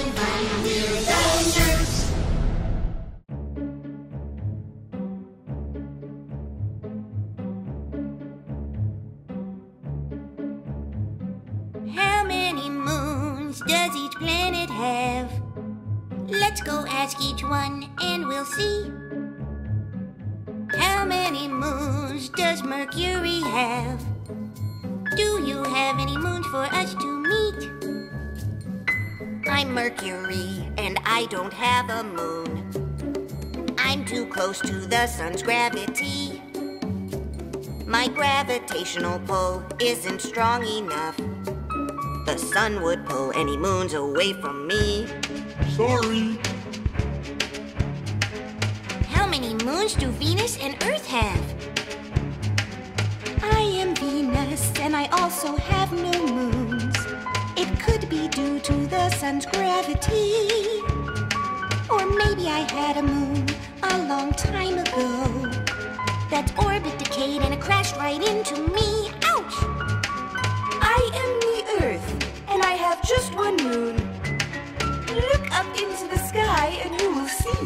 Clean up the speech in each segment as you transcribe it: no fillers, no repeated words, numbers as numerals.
in fun, we're the nerds. How many moons does each planet have? Let's go ask each one and we'll see. How many moons does Mercury have? Do you have any moons for us to meet? I'm Mercury, and I don't have a moon. I'm too close to the sun's gravity. My gravitational pull isn't strong enough. The sun would pull any moons away from me. Sorry. How many moons do Venus and Earth have? I am Venus, and I also have no moons. It could be due to the sun's gravity. Or maybe I had a moon a long time ago. That orbit decayed and it crashed right into me. Ouch! I am the Earth, and I have just one moon. Look up into the sky and you will see.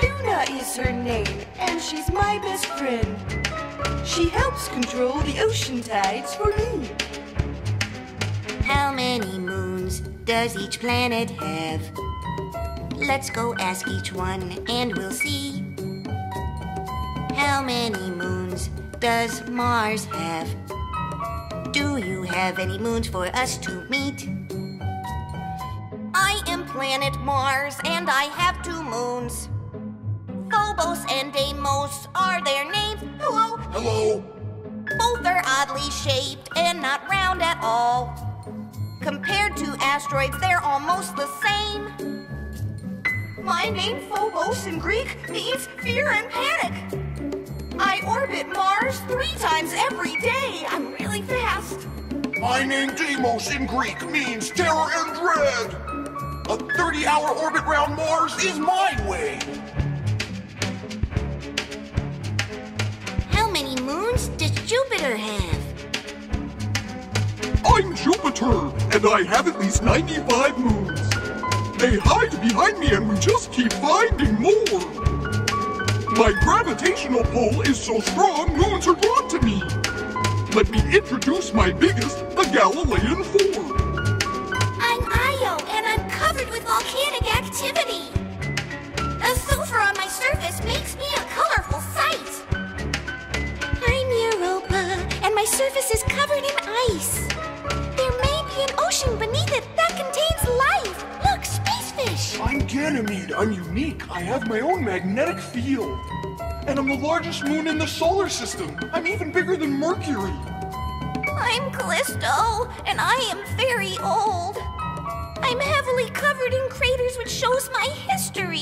Luna is her name, and she's my best friend. She helps control the ocean tides for me. How many moons does each planet have? Let's go ask each one, and we'll see. How many moons does Mars have? Do you have any moons for us to meet? I am planet Mars, and I have 2 moons. Phobos and Deimos are their names. Hello? Hello. Both are oddly shaped and not round at all. Compared to asteroids, they're almost the same. My name, Phobos, in Greek means fear and panic. I orbit Mars 3 times every day. I'm really fast. My name, Deimos, in Greek means terror and dread. A 30-hour orbit round Mars is my way. Moons does Jupiter have? I'm Jupiter, and I have at least 95 moons. They hide behind me and we just keep finding more. My gravitational pull is so strong, moons are drawn to me. Let me introduce my biggest, the Galilean 4. I'm Io, and I'm covered with volcanic activity. A sulfur on my surface makes me a colorful sight. And my surface is covered in ice. There may be an ocean beneath it that contains life. Look, space fish. I'm Ganymede. I'm unique. I have my own magnetic field. And I'm the largest moon in the solar system. I'm even bigger than Mercury. I'm Callisto, and I am very old. I'm heavily covered in craters, which shows my history.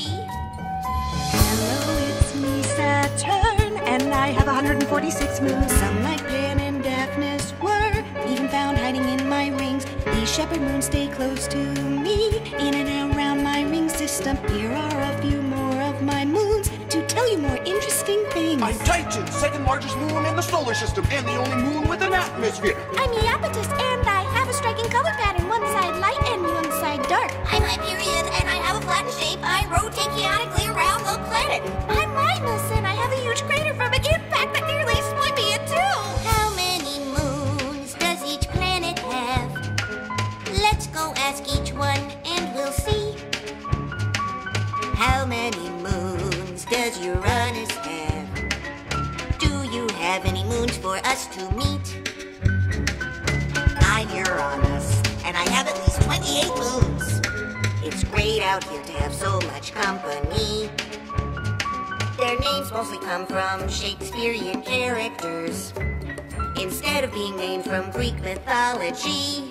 Hello, it's me, Saturn. And I have 146 moons. Some like Pan and Daphnis were even found hiding in my rings. These shepherd moons stay close to me, in and around my ring system. Here are a few more of my moons to tell you more interesting things. I'm Titan, 2nd largest moon in the solar system, and the only moon with an atmosphere. I'm Iapetus, and I have a striking color pattern, one side light and one side dark. I'm Hyperion, and I have a flattened shape. I rotate chaotically around the planet. I'm Mimas, and I have a huge crater from an impact that nearly split me in 2. How many moons does each planet have? Let's go ask each one and we'll see. How many moons does Uranus have? Do you have any moons for us to meet? I'm Uranus, and I have at least 28 moons. It's great out here to have so much company. Their names mostly come from Shakespearean characters, instead of being named from Greek mythology.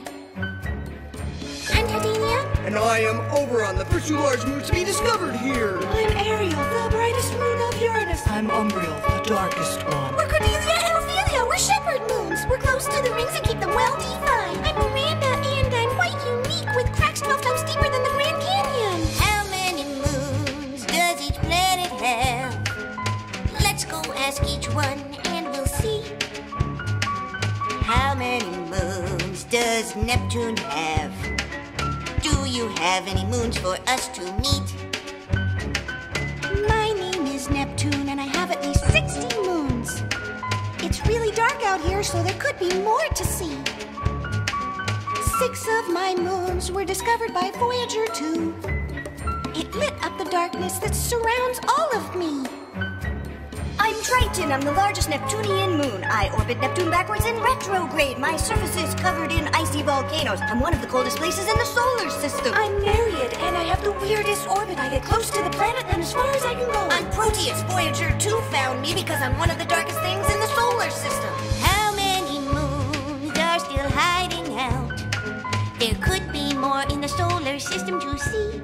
I'm Titania. And I am Oberon, the first 2 large moons to be discovered here. I'm Ariel, the brightest moon of Uranus. I'm Umbriel, the darkest one. We're Cornelia and Ophelia. We're shepherd moons. We're close to the rings and keep them well defined. I'm Miranda, and I'm quite unique, with cracks 12 times deeper than the Grand Canyon. How many moons does each planet have? Let's go ask each one and we'll see. How many moons does Neptune have? Do you have any moons for us to meet? My name is Neptune, and I have at least 60 moons. It's really dark out here, so there could be more to see. 6 of my moons were discovered by Voyager 2. It lit up the darkness that surrounds all of me. I'm Triton. I'm the largest Neptunian moon. I orbit Neptune backwards in retrograde. My surface is covered in icy volcanoes. I'm one of the coldest places in the solar system. I'm Nereid, and I have the weirdest orbit. I get close to the planet and as far as I can go. I'm Proteus. Voyager 2 found me because I'm one of the darkest things in the solar system. How many moons are still hiding out? There could be more in the solar system to see.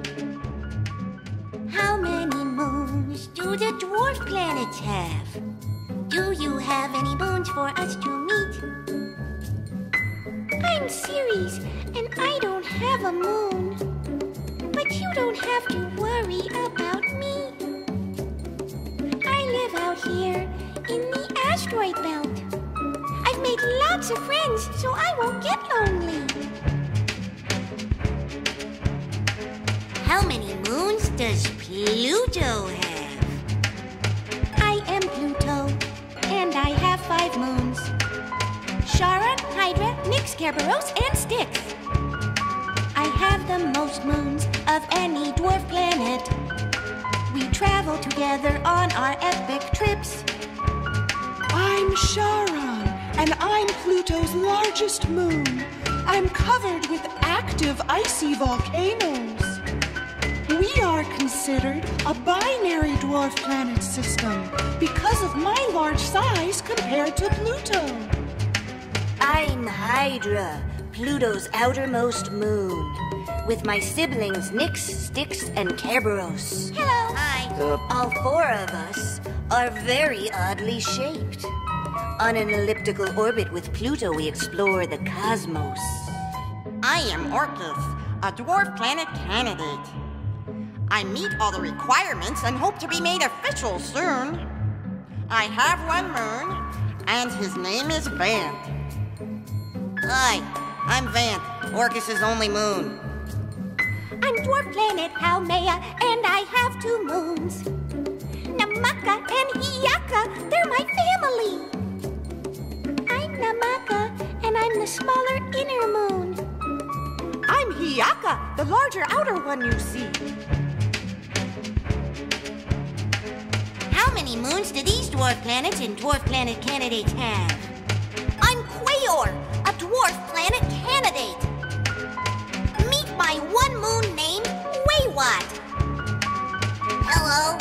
How many moons do the dwarf planets have? Do you have any moons for us to meet? I'm Ceres, and I don't have a moon. But you don't have to worry about me. I live out here in the asteroid belt. I've made lots of friends, so I won't get lonely. How many moons does Pluto have? I am Pluto, and I have 5 moons. Charon, Hydra, Nyx, Kerberos, and Styx. I have the most moons of any dwarf planet. We travel together on our epic trips. I'm Charon, and I'm Pluto's largest moon. I'm covered with active icy volcanoes. We are considered a binary dwarf planet system because of my large size compared to Pluto. I'm Hydra, Pluto's outermost moon, with my siblings Nyx, Styx, and Kerberos. Hello. Hi. All 4 of us are very oddly shaped. On an elliptical orbit with Pluto, we explore the cosmos. I am Orcus, a dwarf planet candidate. I meet all the requirements and hope to be made official soon. I have 1 moon, and his name is Vanth. Hi, I'm Vanth, Orcus's only moon. I'm dwarf planet Haumea, and I have 2 moons. Namaka and Hi'iaka, they're my family. I'm Namaka, and I'm the smaller inner moon. I'm Hi'iaka, the larger outer one you see. How many moons do these dwarf planets and dwarf planet candidates have? I'm Quaoar, a dwarf planet candidate. Meet my 1 moon named Weywot. Hello,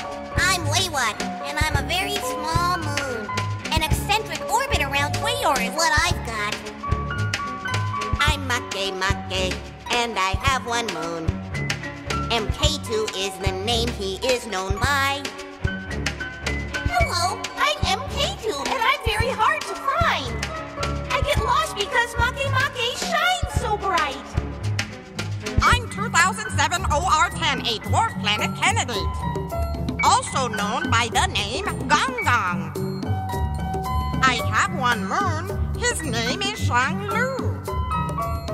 I'm Weywot, and I'm a very small moon. An eccentric orbit around Quaoar is what I've got. I'm Makemake, and I have 1 moon. Mk2 is the name he is known by. Hello, I'm Mk2, and I'm very hard to find. I get lost because Makemake shines so bright. I'm 2007 OR10, a dwarf planet candidate, also known by the name Gong. I have 1 moon. His name is Shang-Lu.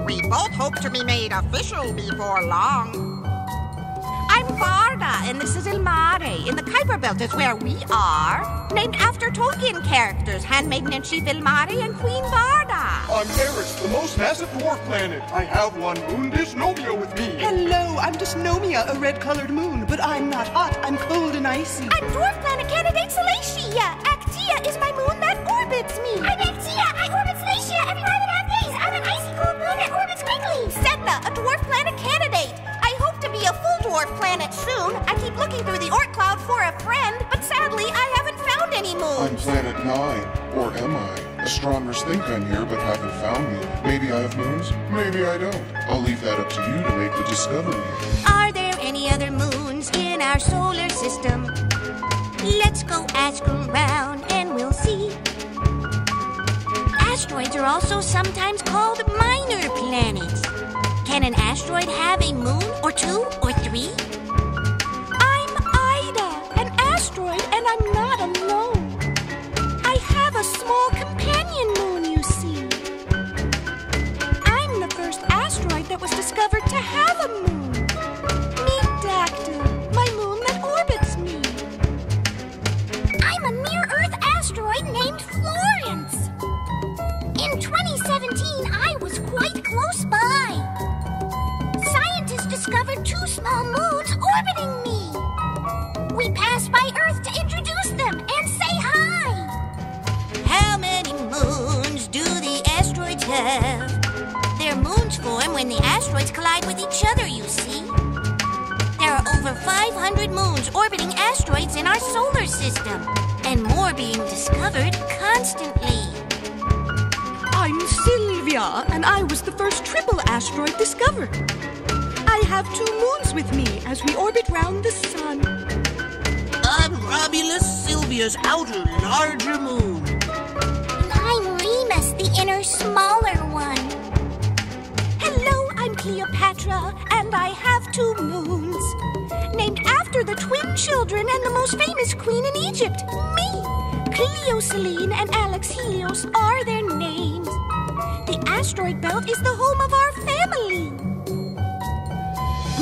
We both hope to be made official before long. I'm Varda, and this is Ilmari. In the Kuiper Belt is where we are. Named after Tolkien characters, Handmaiden-in-Chief Ilmari and Queen Varda. I'm Eris, the most massive dwarf planet. I have 1 moon, Dysnomia, with me. Hello, I'm Dysnomia, a red-colored moon. But I'm not hot, I'm cold and icy. I'm dwarf planet candidate Selacia. Actia is my moon that orbits me. I'm Actia, I orbit Selacia every 5.5 days. I'm an icy cold moon that orbits quickly. Sedna, a dwarf planet candidate. A full dwarf planet soon. I keep looking through the Oort cloud for a friend, but sadly I haven't found any moons. I'm Planet 9, or am I? Astronomers think I'm here, but haven't found me. Maybe I have moons, maybe I don't. I'll leave that up to you to make the discovery. Are there any other moons in our solar system? Let's go ask around and we'll see. Asteroids are also sometimes called minor planets. Can an asteroid have a moon, or 2, or 3? I'm Ida, an asteroid, and I'm not alone. I have a small companion moon, you see. I'm the first asteroid that was discovered to have a moon. close by. Scientists discovered two small moons orbiting me. We passed by Earth to introduce them and say hi. How many moons do the asteroids have? Their moons form when the asteroids collide with each other, you see. There are over 500 moons orbiting asteroids in our solar system, and more being discovered constantly. I'm Sylvia, and I was the first triple asteroid discovered. I have two moons with me as we orbit round the sun. I'm Romulus, Sylvia's outer, larger moon. And I'm Remus, the inner, smaller one. Hello, I'm Cleopatra, and I have two moons. Named after the twin children and the most famous queen in Egypt, me. Cleo Selene and Alex Helios are their names. The asteroid belt is the home of our family.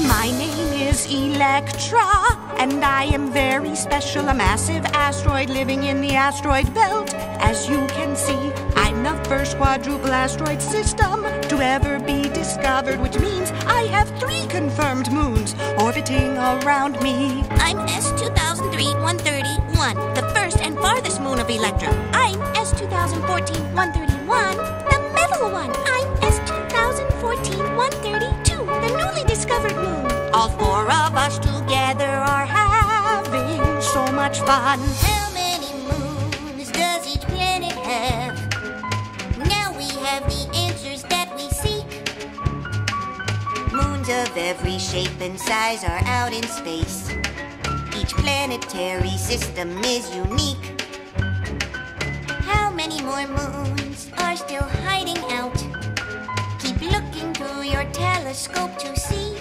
My name is Electra, and I am very special, a massive asteroid living in the asteroid belt. As you can see, I'm the first quadruple asteroid system to ever be discovered, which means I have three confirmed moons orbiting around me. I'm S2003-131, the first and farthest moon of Electra. I'm S2014-131, the middle one. I'm S2014-132, the newly discovered moon. All four of us together are having so much fun. How many moons does each planet have? Now we have the answers that we seek. Moons of every shape and size are out in space. Each planetary system is unique. How many more moons are still hiding out? Keep looking through your telescope to see.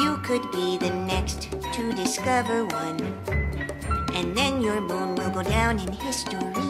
You could be the next to discover one, and then your moon will go down in history.